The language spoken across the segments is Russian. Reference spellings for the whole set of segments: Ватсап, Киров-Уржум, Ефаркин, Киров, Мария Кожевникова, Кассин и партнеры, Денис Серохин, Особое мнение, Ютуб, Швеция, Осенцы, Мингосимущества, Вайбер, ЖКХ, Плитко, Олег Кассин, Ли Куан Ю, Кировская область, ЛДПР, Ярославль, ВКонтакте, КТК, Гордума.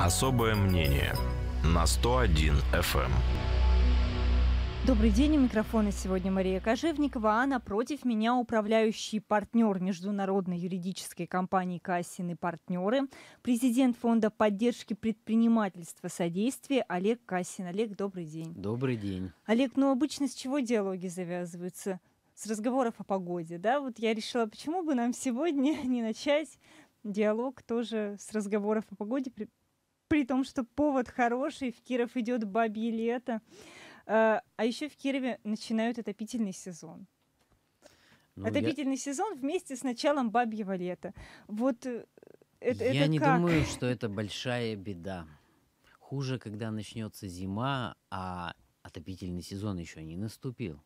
Особое мнение на 101FM. Добрый день, у микрофона сегодня Мария Кожевникова, а напротив меня управляющий партнер международной юридической компании «Кассин и партнеры», президент фонда поддержки предпринимательства «Содействие» Олег Кассин. Олег, добрый день. Добрый день. Олег, ну обычно с чего диалоги завязываются? С разговоров о погоде, да? Вот я решила, почему бы нам сегодня не начать диалог тоже с разговоров о погоде, при том, что повод хороший, в Киров идет бабье лето. А еще в Кирове начинают отопительный сезон. Ну, отопительный сезон вместе с началом бабьего лета. Вот это я не думаю, что это большая беда. Хуже, когда начнется зима, а отопительный сезон еще не наступил.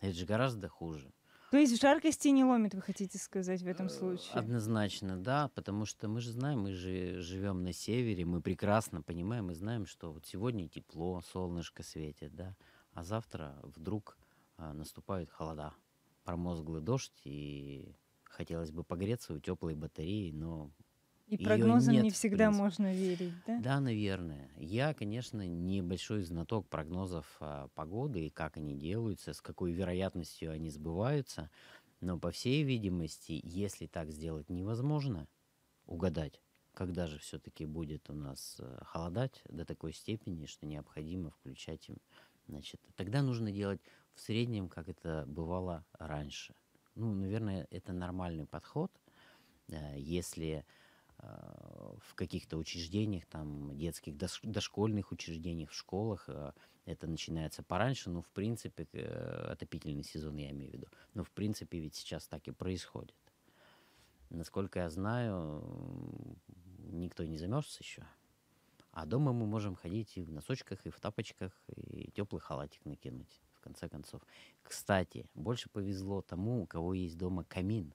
Это же гораздо хуже. То есть в жаркости не ломит, вы хотите сказать, в этом случае? Однозначно, да, потому что мы же знаем, мы же живем на севере, мы прекрасно понимаем и знаем, что вот сегодня тепло, солнышко светит, да, а завтра вдруг наступают холода, промозглый дождь, и хотелось бы погреться у теплой батареи, но... И прогнозам не всегда можно верить, да? Да, наверное. Я, конечно, небольшой знаток прогнозов погоды и как они делаются, с какой вероятностью они сбываются. Но, по всей видимости, если так сделать невозможно, угадать, когда же все-таки будет у нас холодать до такой степени, что необходимо включать им. Значит, тогда нужно делать в среднем, как это бывало раньше. Ну, наверное, это нормальный подход, если... в каких-то учреждениях, там, детских, дошкольных учреждениях, в школах. Это начинается пораньше, но, в принципе, отопительный сезон, я имею в виду. Но, в принципе, ведь сейчас так и происходит. Насколько я знаю, никто не замерз еще. А дома мы можем ходить и в носочках, и в тапочках, и теплый халатик накинуть, в конце концов. Кстати, больше повезло тому, у кого есть дома камин.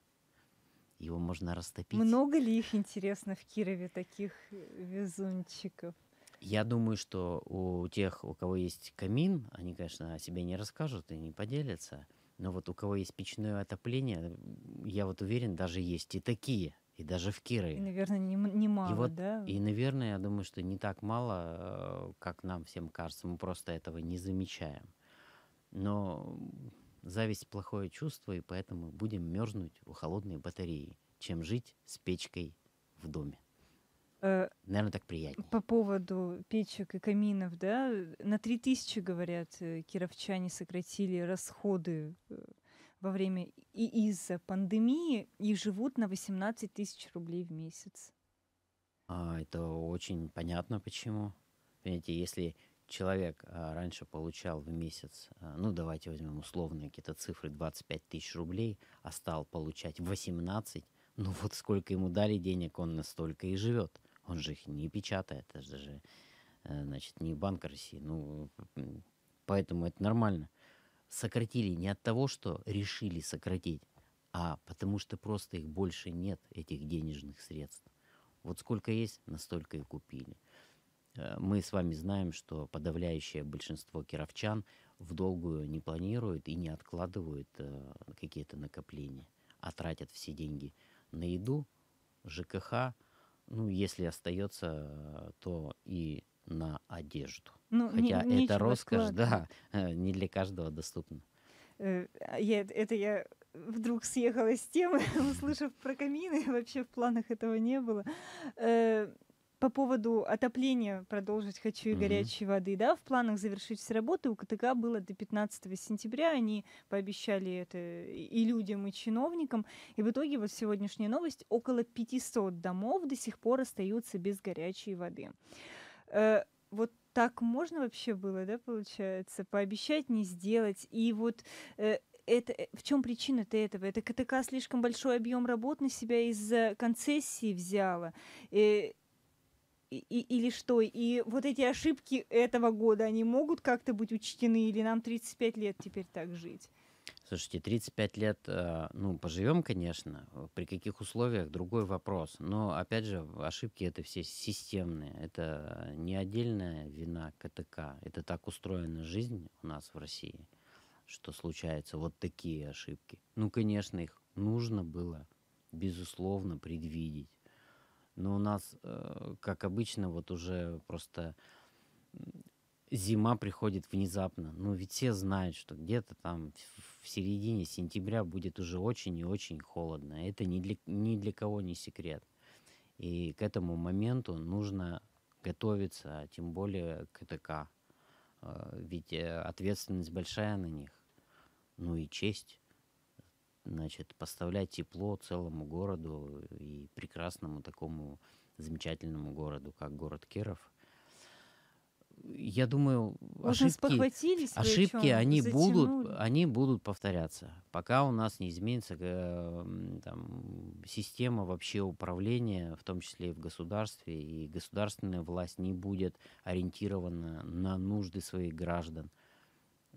Его можно растопить. Много ли их, интересно, в Кирове таких везунчиков? Я думаю, что у тех, у кого есть камин, они, конечно, о себе не расскажут и не поделятся. Но вот у кого есть печное отопление, я вот уверен, даже есть и такие. И даже в Кирове. И, наверное, немало, вот, да? И, наверное, я думаю, что не так мало, как нам всем кажется. Мы просто этого не замечаем. Но... Зависть – плохое чувство, и поэтому будем мерзнуть у холодной батареи, чем жить с печкой в доме. Наверное, так приятнее. По поводу печек и каминов, да, на 3000, говорят, кировчане сократили расходы во время и из-за пандемии и живут на 18 000 рублей в месяц. Это очень понятно, почему. Понимаете, если... Человек раньше получал в месяц, ну давайте возьмем условные какие-то цифры, 25 000 рублей, а стал получать 18. Ну вот сколько ему дали денег, он настолько и живет. Он же их не печатает, это же, значит, не Банк России. Ну, поэтому это нормально. Сократили не от того, что решили сократить, а потому что просто их больше нет, этих денежных средств. Вот сколько есть, настолько и купили. Мы с вами знаем, что подавляющее большинство кировчан в долгую не планируют и не откладывают какие-то накопления, а тратят все деньги на еду, ЖКХ, ну, если остается, то и на одежду. Ну, хотя это роскошь, да, не для каждого доступна. Это я вдруг съехала с темы, услышав про камины, вообще в планах этого не было. По поводу отопления продолжить хочу и горячей воды, да, в планах завершить все работы у КТК было до 15 сентября, они пообещали это и людям, и чиновникам, и в итоге вот сегодняшняя новость, около 500 домов до сих пор остаются без горячей воды. Вот так можно вообще было, да, получается, пообещать, не сделать, и вот... Это, в чем причина-то этого? Это КТК слишком большой объем работ на себя из-за концессии взяла, или что? И вот эти ошибки этого года, они могут как-то быть учтены? Или нам 35 лет теперь так жить? Слушайте, 35 лет, ну, поживем, конечно. При каких условиях, другой вопрос. Но, опять же, ошибки это все системные. Это не отдельная вина КТК. Это так устроена жизнь у нас в России, что случаются вот такие ошибки. Ну, конечно, их нужно было, безусловно, предвидеть. Но у нас, как обычно, вот уже просто зима приходит внезапно. Ну, ведь все знают, что где-то там в середине сентября будет уже очень и очень холодно. Это ни для кого не секрет. И к этому моменту нужно готовиться, а тем более к КТК. Ведь ответственность большая на них. Ну и честь. Значит, поставлять тепло целому городу и прекрасному такому замечательному городу, как город Киров. Я думаю, ошибки они будут повторяться, пока у нас не изменится там, система вообще управления, в том числе и в государстве, и государственная власть не будет ориентирована на нужды своих граждан.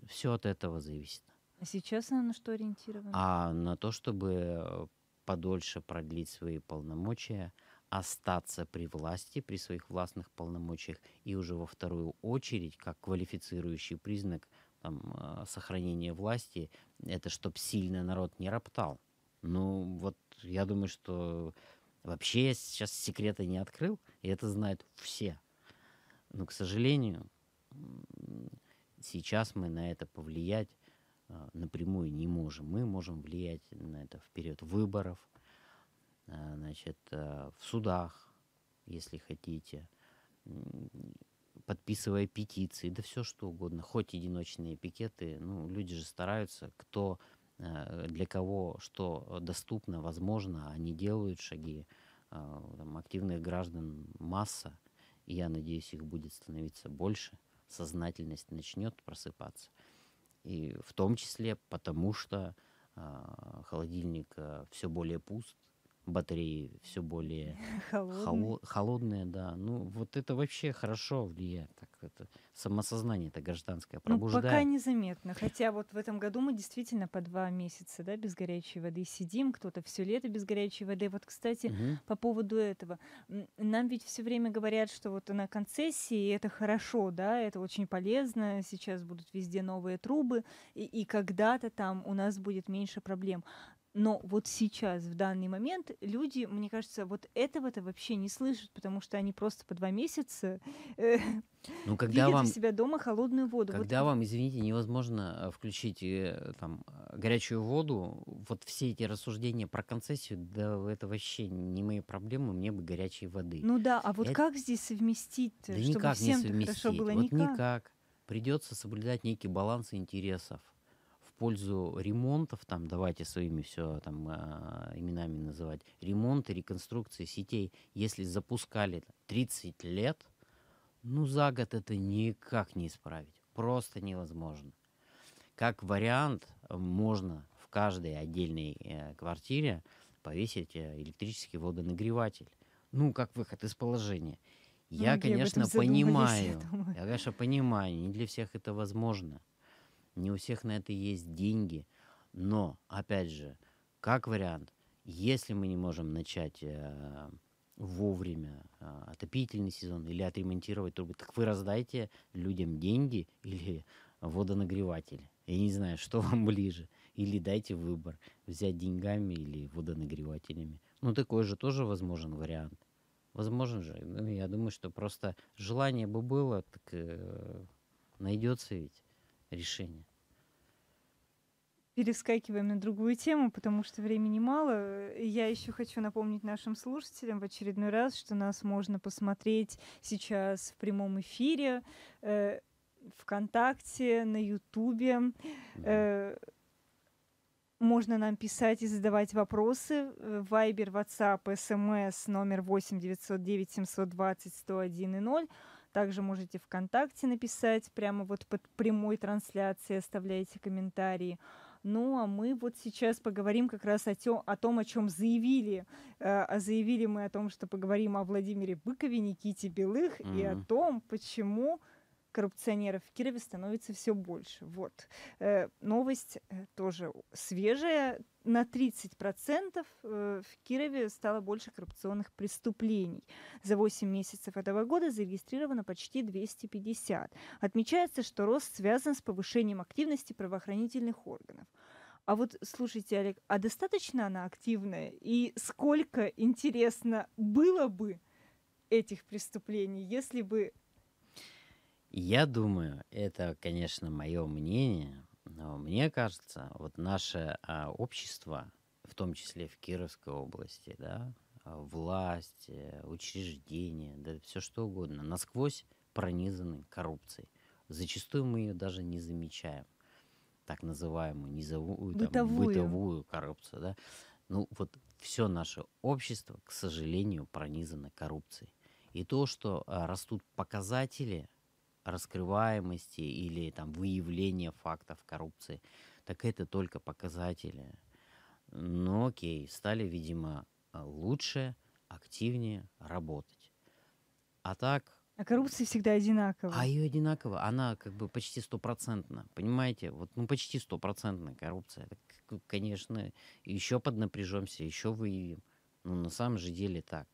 Все от этого зависит. А сейчас она на что ориентирована? А на то, чтобы подольше продлить свои полномочия, остаться при власти, при своих властных полномочиях, и уже во вторую очередь, как квалифицирующий признак там, сохранения власти, это чтобы сильно народ не роптал. Ну вот я думаю, что вообще я сейчас секрета не открыл, и это знают все. Но, к сожалению, сейчас мы на это повлиять напрямую не можем. Мы можем влиять на это в период выборов, значит, в судах, если хотите, подписывая петиции, да все что угодно, хоть одиночные пикеты, ну, люди же стараются, кто для кого что доступно, возможно, они делают шаги, там, активных граждан масса, и я надеюсь, их будет становиться больше, сознательность начнет просыпаться, и в том числе потому, что холодильник все более пуст, батареи все более холодные, да. Ну, вот это вообще хорошо влияет. Так, это самосознание-то гражданское пробуждает. Ну, пока незаметно. Хотя вот в этом году мы действительно по 2 месяца, да, без горячей воды сидим. Кто-то все лето без горячей воды. Вот, кстати, по поводу этого. Нам ведь все время говорят, что вот на концессии это хорошо, да, это очень полезно. Сейчас будут везде новые трубы. И когда-то там у нас будет меньше проблем. Но вот сейчас, в данный момент, люди, мне кажется, вот этого-то вообще не слышат, потому что они просто по 2 месяца видят у себя дома холодную воду. Когда вам, извините, невозможно включить там, горячую воду, вот все эти рассуждения про концессию, да это вообще не мои проблемы, мне бы горячей воды. Ну да, а вот как здесь совместить-то, да чтобы всем хорошо было? Вот никак. Придется соблюдать некий баланс интересов. В пользу ремонтов, там, давайте своими все там, именами называть, ремонт и реконструкции сетей, если запускали 30 лет, ну за год это никак не исправить, просто невозможно. Как вариант, можно в каждой отдельной квартире повесить электрический водонагреватель, ну как выход из положения. Я, конечно, понимаю, не для всех это возможно. Не у всех на это есть деньги, но, опять же, как вариант, если мы не можем начать вовремя отопительный сезон или отремонтировать трубы, так вы раздайте людям деньги или водонагреватель. Я не знаю, что вам ближе. Или дайте выбор, взять деньгами или водонагревателями. Ну, такой же тоже возможен вариант. Возможен же. Ну, я думаю, что просто желание бы было, так найдется ведь решение. Перескакиваем на другую тему, потому что времени мало. Я еще хочу напомнить нашим слушателям в очередной раз, что нас можно посмотреть сейчас в прямом эфире, ВКонтакте, на Ютубе. Можно нам писать и задавать вопросы. Вайбер, Ватсап, СМС номер 8-909-720-101-0. Также можете ВКонтакте написать, прямо вот под прямой трансляцией оставляйте комментарии. Ну, а мы вот сейчас поговорим как раз о том, о чем заявили. Заявили мы о том, что поговорим о Владимире Быкове, Никите Белых и о том, почему коррупционеров в Кирове становится все больше. Вот. Новость тоже свежая. На 30% в Кирове стало больше коррупционных преступлений. За 8 месяцев этого года зарегистрировано почти 250. Отмечается, что рост связан с повышением активности правоохранительных органов. А вот, слушайте, Олег, а достаточно она активная? И сколько, интересно, было бы этих преступлений, если бы... Я думаю, это, конечно, мое мнение, но мне кажется, вот наше общество, в том числе в Кировской области, да, власть, учреждения, да, все что угодно, насквозь пронизаны коррупцией. Зачастую мы ее даже не замечаем, так называемую низовую, бытовую коррупцию. Да? Ну вот все наше общество, к сожалению, пронизано коррупцией. И то, что растут показатели раскрываемости или там выявления фактов коррупции, так это только показатели. Но окей, стали, видимо, лучше, активнее работать. А так... А коррупция всегда одинакова. А ее одинаково, она как бы почти стопроцентна, понимаете? Вот, ну, почти стопроцентная коррупция. Так, конечно, еще поднапряжемся, еще выявим. Но на самом же деле так.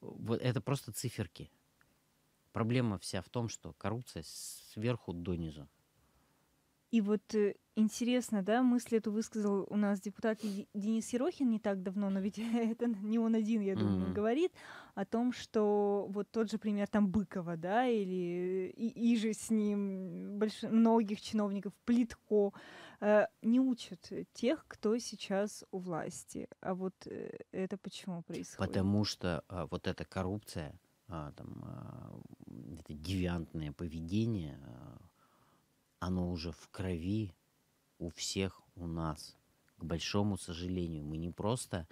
Вот это просто циферки. Проблема вся в том, что коррупция сверху донизу. И вот интересно, да, мысль эту высказал у нас депутат Денис Серохин не так давно, но ведь это не он один, я думаю, говорит о том, что вот тот же пример там Быкова, да, или и же с ним многих чиновников, Плитко, не учат тех, кто сейчас у власти. А вот это почему происходит? Потому что вот эта коррупция, это девиантное поведение, оно уже в крови у всех у нас. К большому сожалению, мы не просто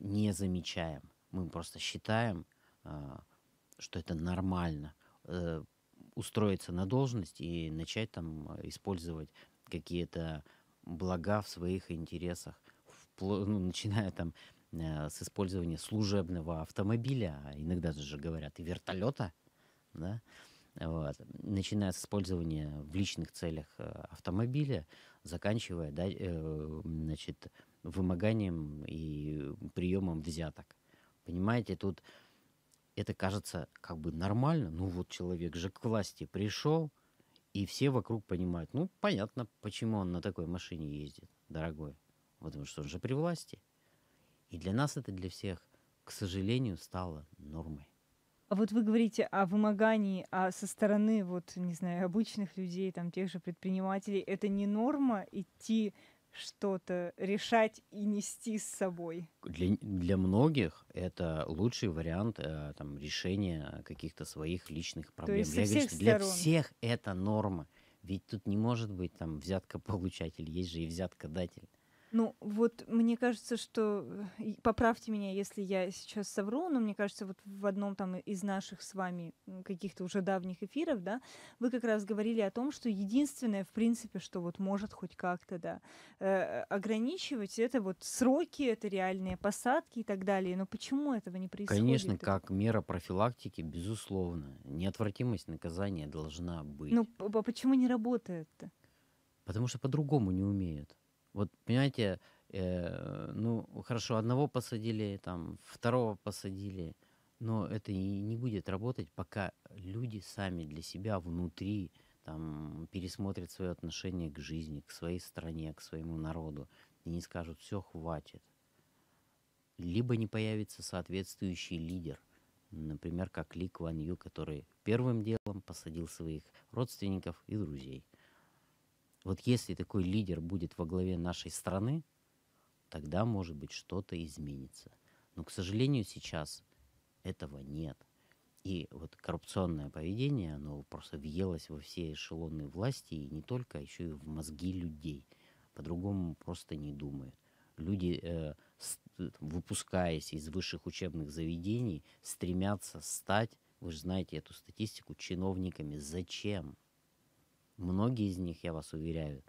не замечаем, мы просто считаем, что это нормально. Устроиться на должность и начать там использовать какие-то блага в своих интересах, начиная там с использования служебного автомобиля, иногда же говорят, и вертолета, да? Вот. Начиная с использования в личных целях автомобиля, заканчивая, да, значит, вымоганием и приемом взяток. Понимаете, тут это кажется как бы нормально. Ну вот человек же к власти пришел, и все вокруг понимают, ну понятно, почему он на такой машине ездит, дорогой. Потому что он же при власти. И для нас это, для всех, к сожалению, стало нормой. А вот вы говорите о вымогании, а со стороны, вот, не знаю, обычных людей, там, тех же предпринимателей, это не норма идти что-то решать и нести с собой? Для многих это лучший вариант решения каких-то своих личных проблем. То есть для всех это норма. Ведь тут не может быть там взятка-получатель, есть же и взятка-датель. Ну, вот мне кажется, что... Поправьте меня, если я сейчас совру, но мне кажется, вот в одном там из наших с вами каких-то уже давних эфиров, да, вы как раз говорили о том, что единственное, в принципе, что вот может хоть как-то, да, ограничивать, это вот сроки, это реальные посадки и так далее. Но почему этого не происходит? Конечно, как мера профилактики, безусловно. Неотвратимость наказания должна быть. Ну, почему не работает-то? Потому что по-другому не умеют. Вот, понимаете, хорошо, одного посадили, там, второго посадили, но это и не будет работать, пока люди сами для себя внутри там пересмотрят свое отношение к жизни, к своей стране, к своему народу, и не скажут, все, хватит. Либо не появится соответствующий лидер, например, как Ли Куан Ю, который первым делом посадил своих родственников и друзей. Вот если такой лидер будет во главе нашей страны, тогда, может быть, что-то изменится. Но, к сожалению, сейчас этого нет. И вот коррупционное поведение, оно просто въелось во все эшелоны власти, и не только, а еще и в мозги людей. По-другому просто не думают. Люди, выпускаясь из высших учебных заведений, стремятся стать, вы же знаете эту статистику, чиновниками. Зачем? Многие из них, я вас уверяю,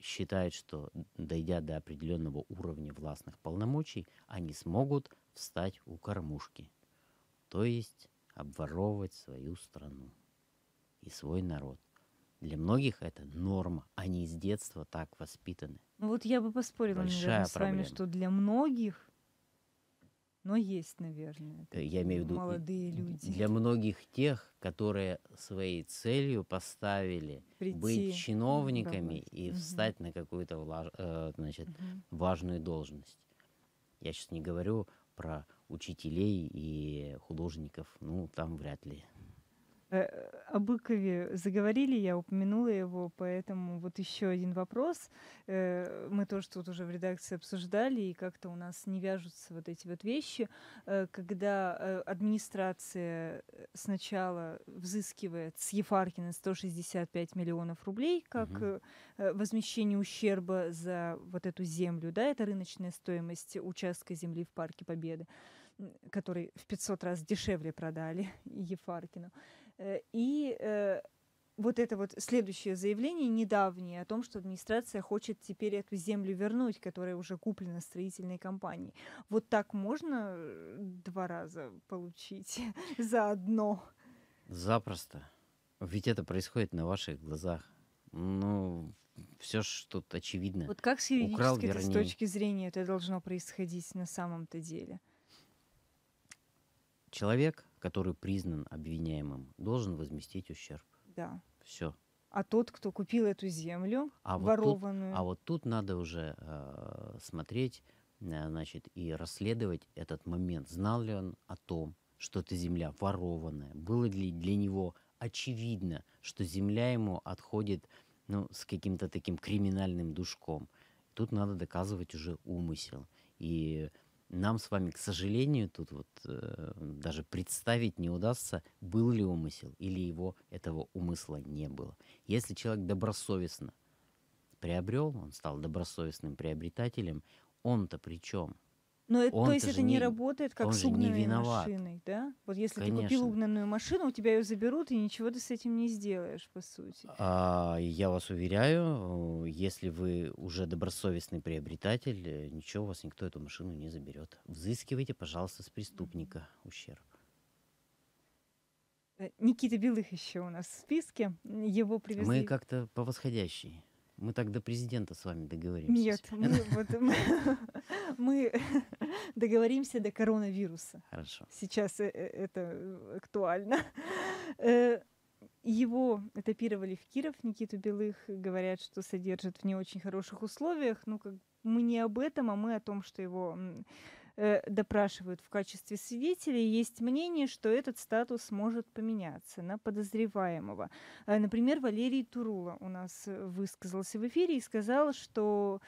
считают, что, дойдя до определенного уровня властных полномочий, они смогут встать у кормушки, то есть обворовывать свою страну и свой народ. Для многих это норма, они с детства так воспитаны. Ну вот я бы поспорила, наверное, с вами, что для многих Но есть, наверное, я имею в виду, молодые люди. Для многих тех, которые своей целью поставили быть чиновниками и встать на какую-то, значит, важную должность. Я сейчас не говорю про учителей и художников, ну, там вряд ли. О Быкове заговорили, я упомянула его, поэтому вот еще один вопрос. Мы тоже тут уже в редакции обсуждали, и как-то у нас не вяжутся вот эти вот вещи, когда администрация сначала взыскивает с Ефаркина 165 миллионов рублей как возмещение ущерба за вот эту землю, да, это рыночная стоимость участка земли в Парке Победы, который в 500 раз дешевле продали Ефаркину. И вот это вот следующее заявление, недавнее, о том, что администрация хочет теперь эту землю вернуть, которая уже куплена строительной компанией. Вот так можно два раза получить заодно? Запросто. Ведь это происходит на ваших глазах. Ну, все же тут очевидно. Вот как с юридической с точки зрения это должно происходить на самом-то деле? Человек, который признан обвиняемым, должен возместить ущерб. Да. Все. А тот, кто купил эту землю, ворованную... Вот тут надо уже смотреть, значит, и расследовать этот момент. Знал ли он о том, что эта земля ворованная? Было ли для него очевидно, что земля ему отходит, ну, с каким-то таким криминальным душком? Тут надо доказывать уже умысел. И... нам с вами, к сожалению, тут вот даже представить не удастся, был ли умысел или его этого умысла не было. Если человек добросовестно приобрел, он стал добросовестным приобретателем, он-то при чем? Но это, то есть это не работает как с угнанной машиной, да? Вот если ты купил угнанную машину, у тебя ее заберут, и ничего ты с этим не сделаешь, по сути. Я вас уверяю, если вы уже добросовестный приобретатель, ничего у вас никто эту машину не заберет. Взыскивайте, пожалуйста, с преступника ущерб. Никита Белых еще у нас в списке. Его привезли... Мы как-то по восходящей. Мы так до президента с вами договоримся. Нет, мы договоримся до коронавируса. Хорошо. Сейчас это актуально. Его этапировали в Киров, Никиту Белых. Говорят, что содержат в не очень хороших условиях. Ну, как мы не об этом, а мы о том, что его допрашивают в качестве свидетелей. Есть мнение, что этот статус может поменяться на подозреваемого. Например, Валерий Турула у нас высказался в эфире и сказал, что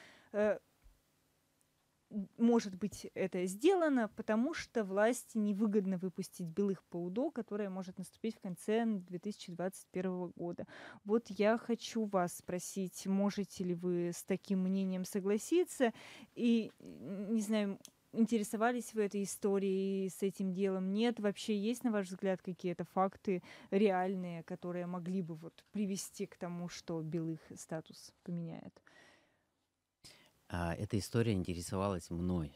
может быть это сделано, потому что власти невыгодно выпустить Белых по УДО, которое может наступить в конце 2021 года. Вот я хочу вас спросить, можете ли вы с таким мнением согласиться? И, не знаю, интересовались вы этой историей, с этим делом? Нет? Вообще есть, на ваш взгляд, какие-то факты реальные, которые могли бы вот привести к тому, что Белых статус поменяет? Эта история интересовалась мной.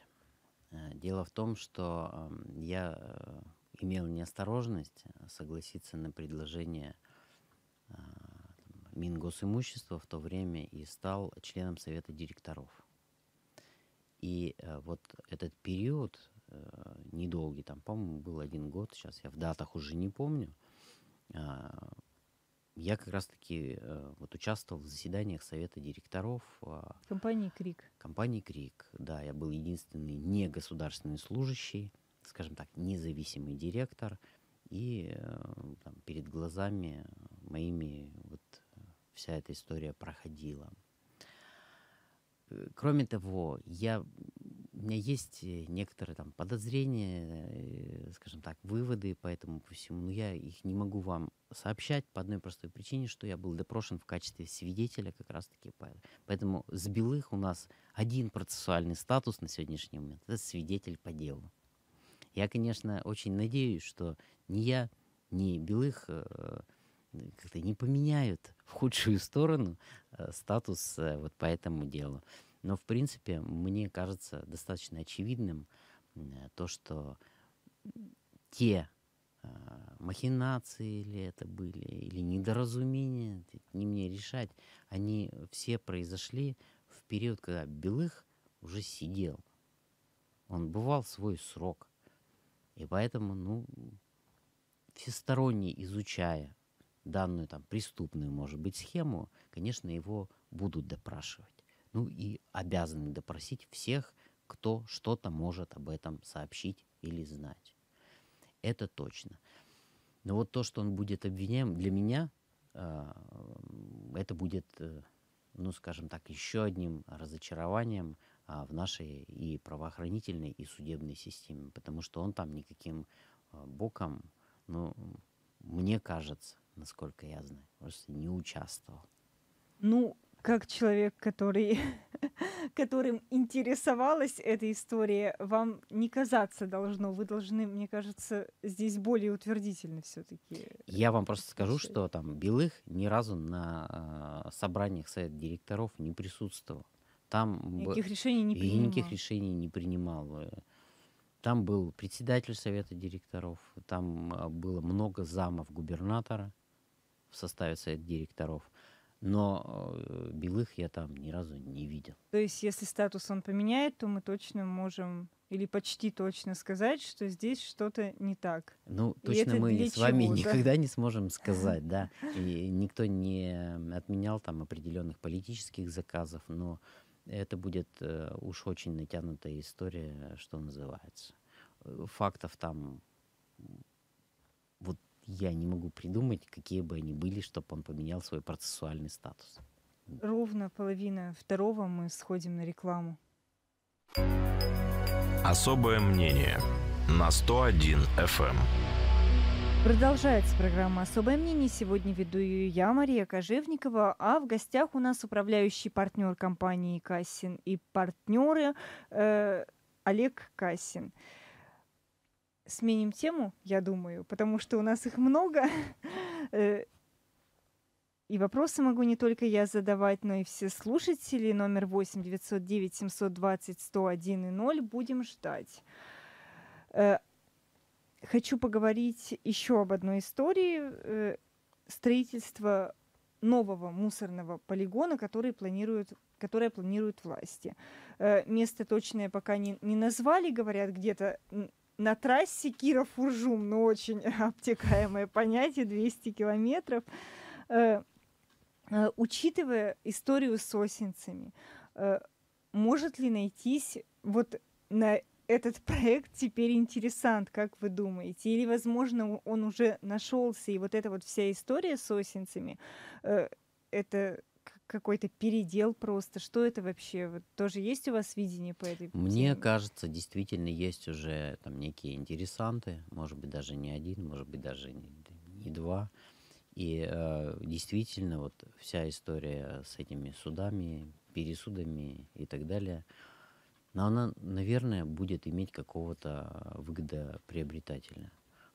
Дело в том, что я имел неосторожность согласиться на предложение Мингосимущества в то время и стал членом Совета директоров. И вот этот период, недолгий, там, по-моему, был 1 год, сейчас я в датах уже не помню, я как раз-таки вот участвовал в заседаниях Совета директоров. Компании «Крик». Компании «Крик», да, я был единственный негосударственный служащий, скажем так, независимый директор, и там, перед глазами моими вот вся эта история проходила. Кроме того, у меня есть некоторые там подозрения, скажем так, выводы по этому всему, но я их не могу вам сообщать по одной простой причине, что я был допрошен в качестве свидетеля как раз-таки. Поэтому с Белых у нас один процессуальный статус на сегодняшний момент – это свидетель по делу. Я, конечно, очень надеюсь, что ни я, ни Белых как-то не поменяют в худшую сторону статус вот по этому делу. Но, в принципе, мне кажется достаточно очевидным то, что те махинации ли это были, или недоразумения, не мне решать, они все произошли в период, когда Белых уже сидел. Он бывал свой срок. И поэтому, ну, всесторонне изучая данную там преступную, может быть, схему, конечно, его будут допрашивать. Ну и обязаны допросить всех, кто что-то может об этом сообщить или знать. Это точно. Но вот то, что он будет обвиняем, для меня это будет, ну, скажем так, еще одним разочарованием в нашей и правоохранительной, и судебной системе. Потому что он там никаким боком, ну, мне кажется, насколько я знаю, просто не участвовал. Ну, как человек, которым интересовалась эта история, вам не казаться должно. Вы должны, мне кажется, здесь более утвердительно все-таки. Я вам просто скажу, что там Белых ни разу на собраниях совета директоров не присутствовал. Там никаких решений не принимал. Там был председатель совета директоров, там было много замов губернатора в составе совета директоров. Но Белых я там ни разу не видел. То есть, если статус он поменяет, то мы точно можем, или почти точно сказать, что здесь что-то не так. Ну, точно мы с вами никогда не сможем сказать, да. И никто не отменял там определенных политических заказов, но это будет уж очень натянутая история, что называется. Фактов там... вот. Я не могу придумать, какие бы они были, чтобы он поменял свой процессуальный статус. Ровно половина второго, мы сходим на рекламу. Особое мнение на 101FM. Продолжается программа «Особое мнение». Сегодня веду ее я, Мария Кожевникова, а в гостях у нас управляющий партнер компании «Кассин и партнеры» Олег Кассин. Сменим тему, я думаю, потому что у нас их много. И вопросы могу не только я задавать, но и все слушатели. Номер 8-909-720-101-0. Будем ждать. Хочу поговорить еще об одной истории. Строительство нового мусорного полигона, которое планируют власти. Место точное пока не назвали, говорят, где-то... на трассе Киров-Уржум, но очень обтекаемое понятие, 200 километров. Учитывая историю с Осенцами, может ли найтись вот на этот проект теперь интересант, как вы думаете? Или, возможно, он уже нашелся, и вот эта вот вся история с Осенцами, это... какой-то передел просто. Что это вообще? Вот тоже есть у вас видение по этой теме? Мне кажется, действительно есть уже там некие интересанты. Может быть, даже не один, может быть, даже не два. И действительно, вот вся история с этими судами, пересудами и так далее, но она, наверное, будет иметь какого-то выгодоприобретателя.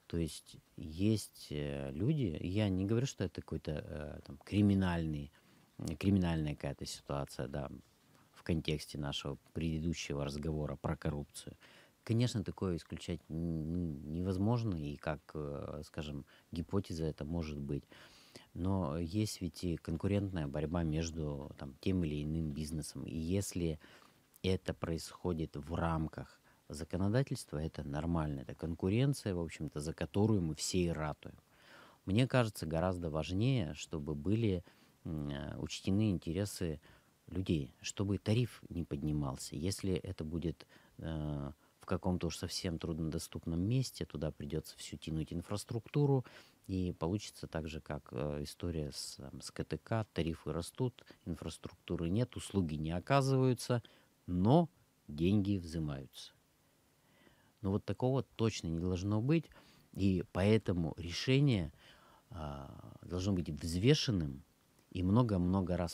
То есть есть люди, я не говорю, что это какой-то криминальная какая-то ситуация, да, в контексте нашего предыдущего разговора про коррупцию. Конечно, такое исключать невозможно, и как, скажем, гипотеза это может быть. Но есть ведь и конкурентная борьба между там тем или иным бизнесом. И если это происходит в рамках законодательства, это нормально. Это конкуренция, в общем-то, за которую мы все и ратуем. Мне кажется, гораздо важнее, чтобы были... учтены интересы людей, чтобы тариф не поднимался. если это будет в каком-то уж совсем труднодоступном месте, туда придется всю тянуть инфраструктуру, и получится так же, как история с КТК. Тарифы растут, инфраструктуры нет, услуги не оказываются, но деньги взимаются. Но вот такого точно не должно быть, и поэтому решение должно быть взвешенным, и много-много раз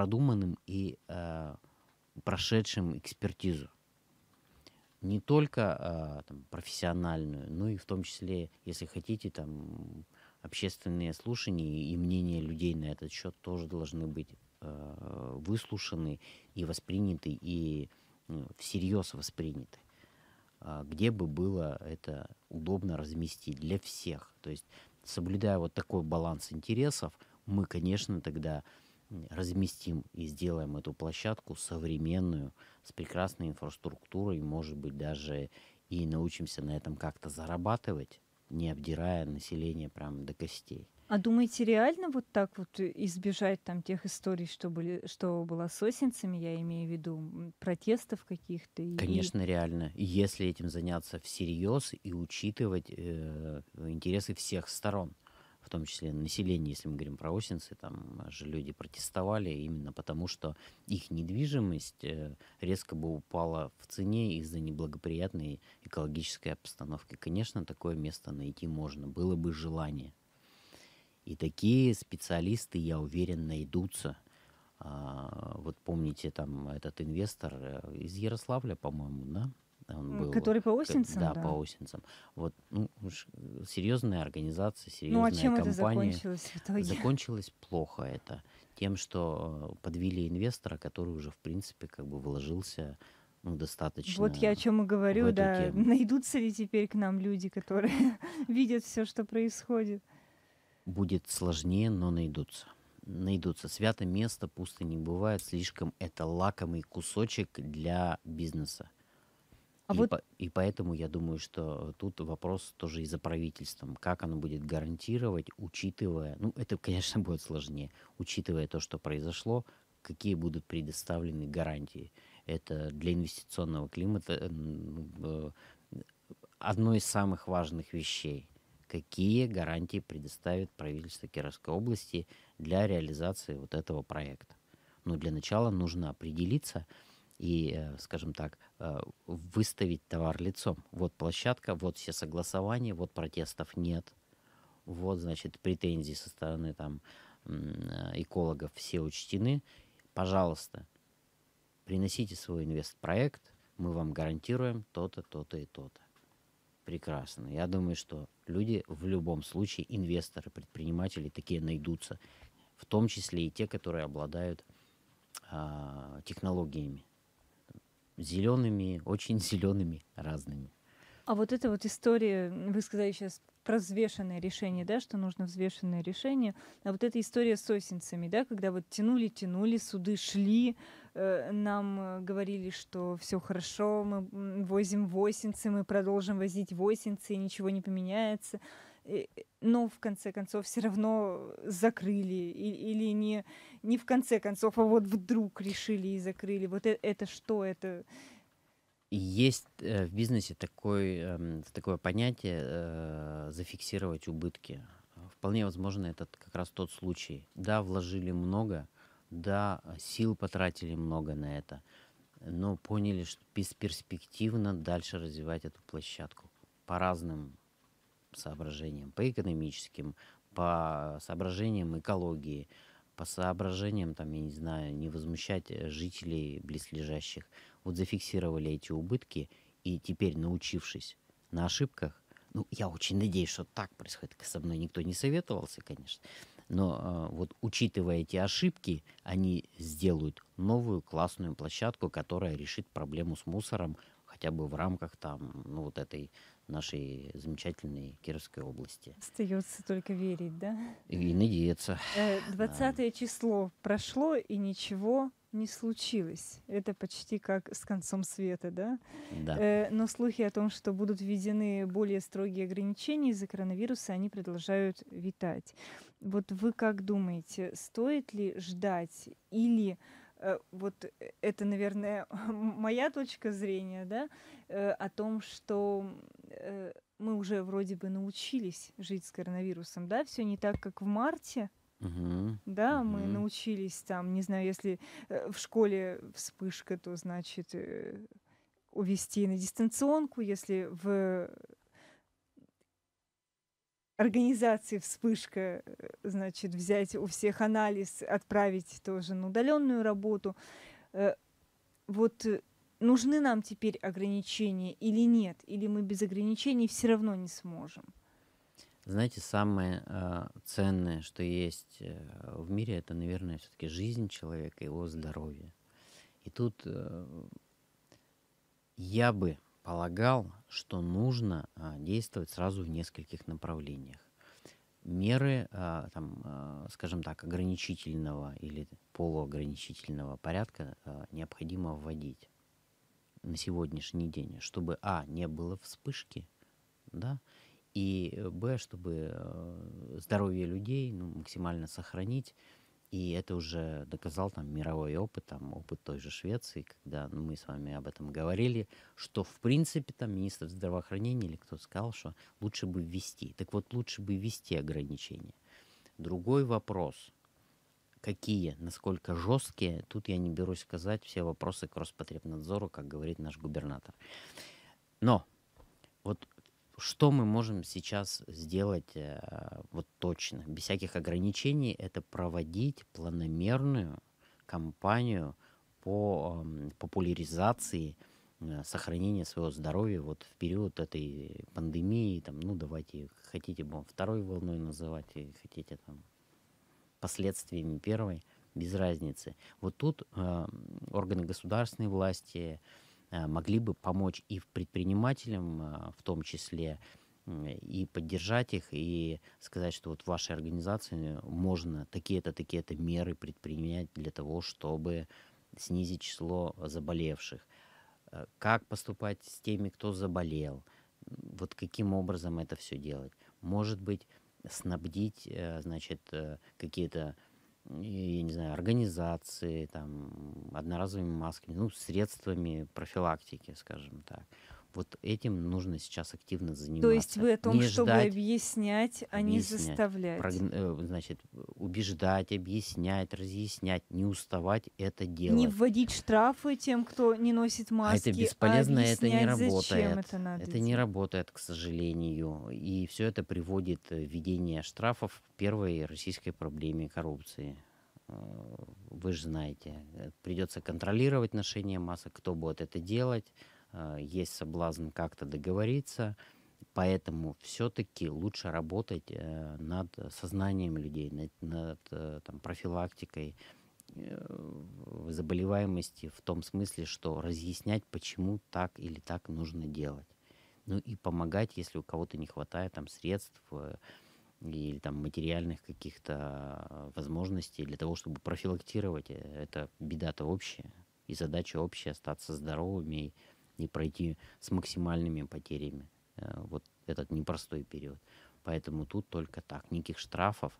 продуманным и прошедшим экспертизу. Не только там, профессиональную, но и в том числе, если хотите, там, общественные слушания и мнения людей на этот счет тоже должны быть выслушаны и восприняты, и всерьез восприняты. Где бы было это удобно разместить для всех. То есть, соблюдая вот такой баланс интересов, мы, конечно, тогда разместим и сделаем эту площадку современную, с прекрасной инфраструктурой, может быть, даже и научимся на этом как-то зарабатывать, не обдирая население прямо до костей. А думаете, реально вот так вот избежать там тех историй, что было с осенцами, я имею в виду, протестов каких-то? Конечно, реально. Если этим заняться всерьез и учитывать интересы всех сторон, в том числе население, если мы говорим про Осенцы, там же люди протестовали именно потому, что их недвижимость резко бы упала в цене из-за неблагоприятной экологической обстановки. Конечно, такое место найти можно, было бы желание. И такие специалисты, я уверен, найдутся. Вот помните, там этот инвестор из Ярославля, по-моему, да? Он был, который по Осенцам? Да, да, по Осенцам. Вот, ну, серьезная организация, серьезная компания. Ну, а чем это закончилось в итоге? Закончилось плохо это. Тем, что подвели инвестора, который уже, в принципе, как бы вложился, ну, достаточно. Вот я о чем и говорю, да. Тему. Найдутся ли теперь к нам люди, которые видят все, что происходит? Будет сложнее, но найдутся. Найдутся. Свято место пусто не бывает. Слишком это лакомый кусочек для бизнеса. А и, вот... и поэтому я думаю, что тут вопрос тоже и за правительством. Как оно будет гарантировать, учитывая... Ну, это, конечно, будет сложнее. Учитывая то, что произошло, какие будут предоставлены гарантии. Это для инвестиционного климата одно из самых важных вещей. Какие гарантии предоставит правительство Кировской области для реализации вот этого проекта? Но для начала нужно определиться и, скажем так, выставить товар лицом. Вот площадка, вот все согласования, вот протестов нет, вот, значит, претензии со стороны там экологов все учтены. Пожалуйста, приносите свой инвестпроект, мы вам гарантируем то-то, то-то и то-то. Прекрасно. Я думаю, что люди в любом случае, инвесторы, предприниматели такие найдутся, в том числе и те, которые обладают технологиями. Зелеными, очень зелеными, разными. А вот эта вот история, вы сказали сейчас про взвешенное решение, да, что нужно взвешенное решение, а вот эта история с осенцами, да, когда вот тянули, суды шли, нам говорили, что все хорошо, мы возим в Осенцы, мы продолжим возить в Осенцы, и ничего не поменяется, но в конце концов все равно закрыли, или не в конце концов, а вот вдруг решили и закрыли. Вот это что? Это... Есть в бизнесе такое понятие зафиксировать убытки. Вполне возможно, это как раз тот случай. Да, вложили много, да, сил потратили много на это, но поняли, что бесперспективно дальше развивать эту площадку по разным соображениям, по экономическим, по соображениям экологии, по соображениям, там, я не знаю, не возмущать жителей близлежащих. Вот зафиксировали эти убытки, и теперь, научившись на ошибках, ну, я очень надеюсь, что так происходит, со мной никто не советовался, конечно, но вот учитывая эти ошибки, они сделают новую классную площадку, которая решит проблему с мусором хотя бы в рамках там, ну, вот этой нашей замечательной Кировской области. Остается только верить, да? И надеяться. 20 число прошло, и ничего не случилось. Это почти как с концом света, да? Да. Но слухи о том, что будут введены более строгие ограничения из-за коронавируса, они продолжают витать. Вот вы как думаете, стоит ли ждать или... Вот это, наверное, моя точка зрения, да, о том, что мы уже вроде бы научились жить с коронавирусом, да, все не так, как в марте, да, мы научились там, не знаю, если в школе вспышка, то значит увести на дистанционку, если в организации вспышка, значит, взять у всех анализ, отправить тоже на удаленную работу. Вот нужны нам теперь ограничения или нет? Или мы без ограничений все равно не сможем? Знаете, самое ценное, что есть в мире, это, наверное, все-таки жизнь человека, его здоровье. И тут я бы полагал, что нужно действовать сразу в нескольких направлениях. меры, там, скажем так, ограничительного или полуограничительного порядка необходимо вводить на сегодняшний день, чтобы, не было вспышки, да, и, чтобы здоровье людей максимально сохранить. И это уже доказал там мировой опыт, опыт той же Швеции, когда мы с вами об этом говорили, что в принципе там министр здравоохранения или кто-то сказал, что лучше бы ввести. Так вот, лучше бы ввести ограничения. Другой вопрос, какие, насколько жесткие, тут я не берусь сказать, все вопросы к Роспотребнадзору, как говорит наш губернатор. Но вот что мы можем сейчас сделать вот точно, без всяких ограничений, это проводить планомерную кампанию по популяризации сохранения своего здоровья вот в период этой пандемии, там, ну давайте, хотите будем второй волной называть, хотите там последствиями первой, без разницы. Вот тут органы государственной власти могли бы помочь и предпринимателям в том числе, и поддержать их, и сказать, что вот в вашей организации можно такие-то, такие-то меры предпринять для того, чтобы снизить число заболевших. Как поступать с теми, кто заболел? Вот каким образом это все делать? Может быть, снабдить, значит, какие-то, я не знаю, организации, там, одноразовыми масками, ну, средствами профилактики, скажем так. Вот этим нужно сейчас активно заниматься. То есть вы о том, чтобы объяснять, а не заставлять. Значит, убеждать, объяснять, разъяснять, не уставать это делать. Не вводить штрафы тем, кто не носит маски. Это бесполезно, это не работает. Это не работает, к сожалению. И все это приводит введение штрафов к первой российской проблеме коррупции. Вы же знаете, придется контролировать ношение масок, кто будет это делать. Есть соблазн как-то договориться, поэтому все-таки лучше работать над сознанием людей, над там, профилактикой заболеваемости в том смысле, что разъяснять, почему так или так нужно делать. Ну и помогать, если у кого-то не хватает там, средств или там, материальных каких-то возможностей для того, чтобы профилактировать. Это беда-то общая, и задача общая — остаться здоровыми и пройти с максимальными потерями вот этот непростой период. Поэтому тут только так. Никаких штрафов.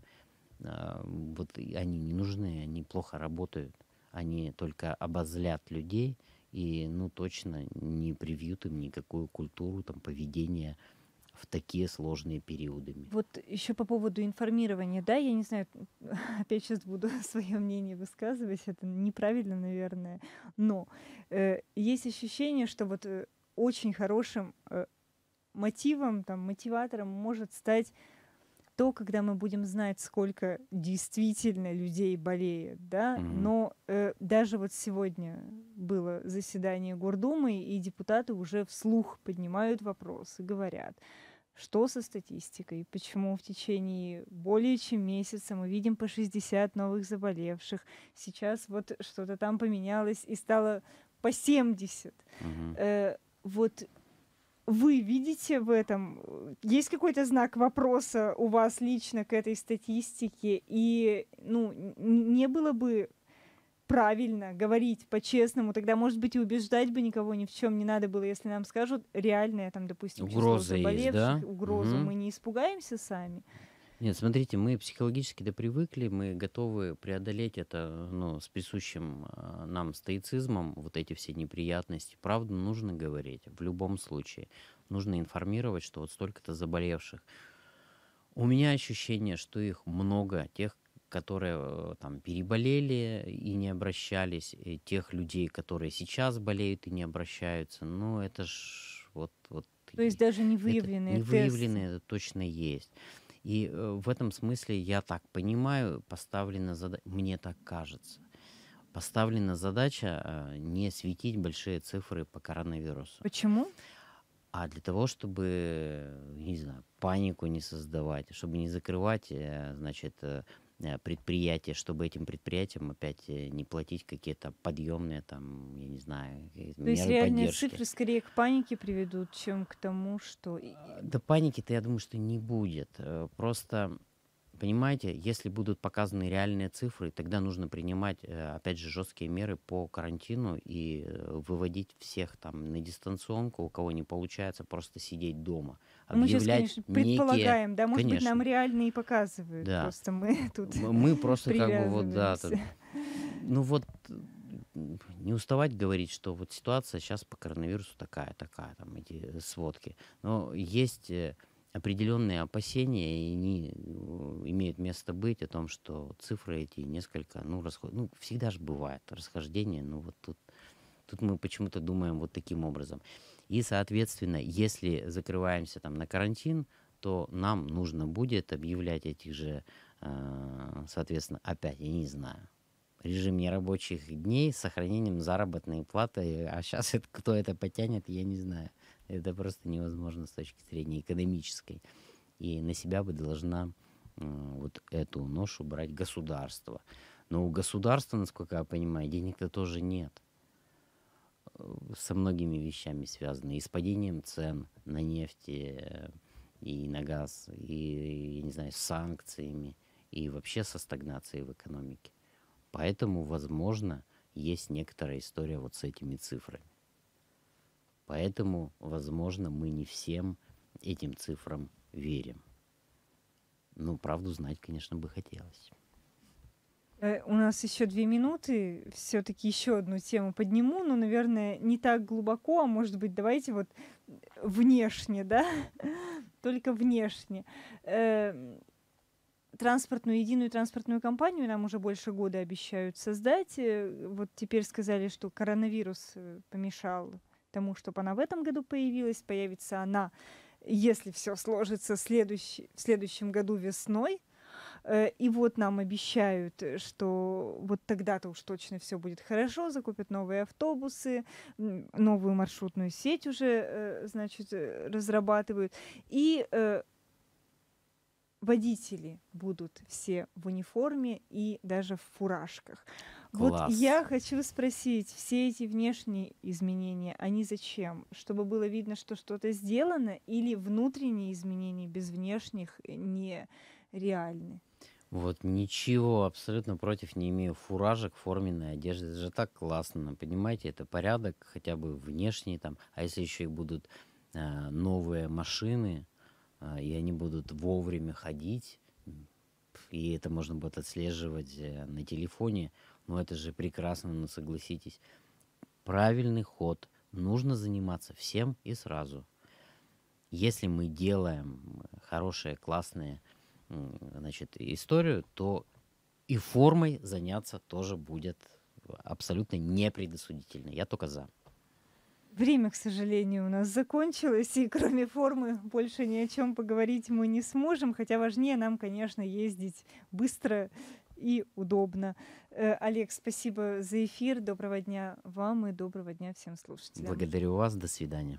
Вот они не нужны, они плохо работают. Они только обозлят людей и, ну, точно не привьют им никакую культуру, там, поведение в такие сложные периоды. Вот еще по поводу информирования, да, я не знаю, опять сейчас буду свое мнение высказывать, это неправильно, наверное, но есть ощущение, что вот очень хорошим мотивом, там, мотиватором может стать то, когда мы будем знать, сколько действительно людей болеет, да, но даже вот сегодня было заседание Гордумы, и депутаты уже вслух поднимают вопрос и говорят, что со статистикой, почему в течение более чем месяца мы видим по 60 новых заболевших, сейчас вот что-то там поменялось и стало по 70. Вот вы видите в этом, есть какой-то знак вопроса у вас лично к этой статистике, и, ну, не было бы правильно говорить по-честному, тогда, может быть, и убеждать бы никого ни в чем не надо было, если нам скажут реальное, там, допустим, число заболевших, да? Угрозу, мы не испугаемся сами. Нет, смотрите, мы психологически-то привыкли, мы готовы преодолеть это, ну, с присущим нам стоицизмом, вот эти все неприятности. Правду нужно говорить в любом случае. Нужно информировать, что вот столько-то заболевших. У меня ощущение, что их много, тех, которые там переболели и не обращались, и тех людей, которые сейчас болеют и не обращаются. Ну, это ж вот... То есть даже невыявленные тесты. Невыявленные, это точно есть. И в этом смысле, я так понимаю, поставлена задача, мне так кажется, поставлена задача не светить большие цифры по коронавирусу. Почему? А для того, чтобы, не знаю, панику не создавать, чтобы не закрывать, значит, предприятия, чтобы этим предприятиям опять не платить какие-то подъемные, там, я не знаю, меры поддержки. То есть реальные цифры скорее к панике приведут, чем к тому, что... Да паники-то, я думаю, что не будет. Просто Понимаете, если будут показаны реальные цифры, тогда нужно принимать, опять же, жесткие меры по карантину и выводить всех там на дистанционку, у кого не получается просто сидеть дома. Мы сейчас, конечно, предполагаем, некие... да, может конечно. Быть, нам реально и показывают. Да. Просто мы тут мы просто как бы вот, да, тут... Ну вот, не уставать говорить, что вот ситуация сейчас по коронавирусу такая, там эти сводки. Но есть... определенные опасения, и они имеют место быть, о том, что цифры эти несколько, ну, всегда же бывает расхождение, но вот тут мы почему-то думаем вот таким образом. И, соответственно, если закрываемся там на карантин, то нам нужно будет объявлять этих же, соответственно, опять, я не знаю, режим нерабочих дней с сохранением заработной платы, а сейчас это, кто это потянет, я не знаю. Это просто невозможно с точки зрения экономической. И на себя бы должна вот эту ношу брать государство. Но у государства, насколько я понимаю, денег-то тоже нет. Со многими вещами связаны. И с падением цен на нефть и на газ, и, я не знаю, с санкциями, и вообще со стагнацией в экономике. Поэтому, возможно, есть некоторая история вот с этими цифрами. Поэтому, возможно, мы не всем этим цифрам верим. Ну, правду знать, конечно, бы хотелось. У нас еще 2 минуты. Все-таки еще одну тему подниму, но, наверное, не так глубоко, а может быть, давайте вот внешне, да? Только внешне. Единую транспортную компанию нам уже больше года обещают создать. Вот теперь сказали, что коронавирус помешал тому, чтобы она в этом году появилась. Появится она, если все сложится, в следующем году весной. И вот нам обещают, что вот тогда-то уж точно все будет хорошо, закупят новые автобусы, новую маршрутную сеть уже, значит, разрабатывают. И водители будут все в униформе и даже в фуражках. Класс. Вот я хочу спросить, все эти внешние изменения, они зачем? Чтобы было видно, что что-то сделано, или внутренние изменения без внешних нереальны? Вот ничего абсолютно против не имею фуражек, форменной одежды. Это же так классно, понимаете? Это порядок, хотя бы внешний там. А если еще и будут новые машины, и они будут вовремя ходить, и это можно будет отслеживать на телефоне, но это же прекрасно, но согласитесь. Правильный ход. Нужно заниматься всем и сразу. Если мы делаем хорошую, классную, значит, историю, то и формой заняться тоже будет абсолютно непредосудительно. Я только за. Время, к сожалению, у нас закончилось, и кроме формы больше ни о чем поговорить мы не сможем, хотя важнее нам, конечно, ездить быстро и удобно. Олег, спасибо за эфир, доброго дня вам и доброго дня всем слушателям. Благодарю вас, до свидания.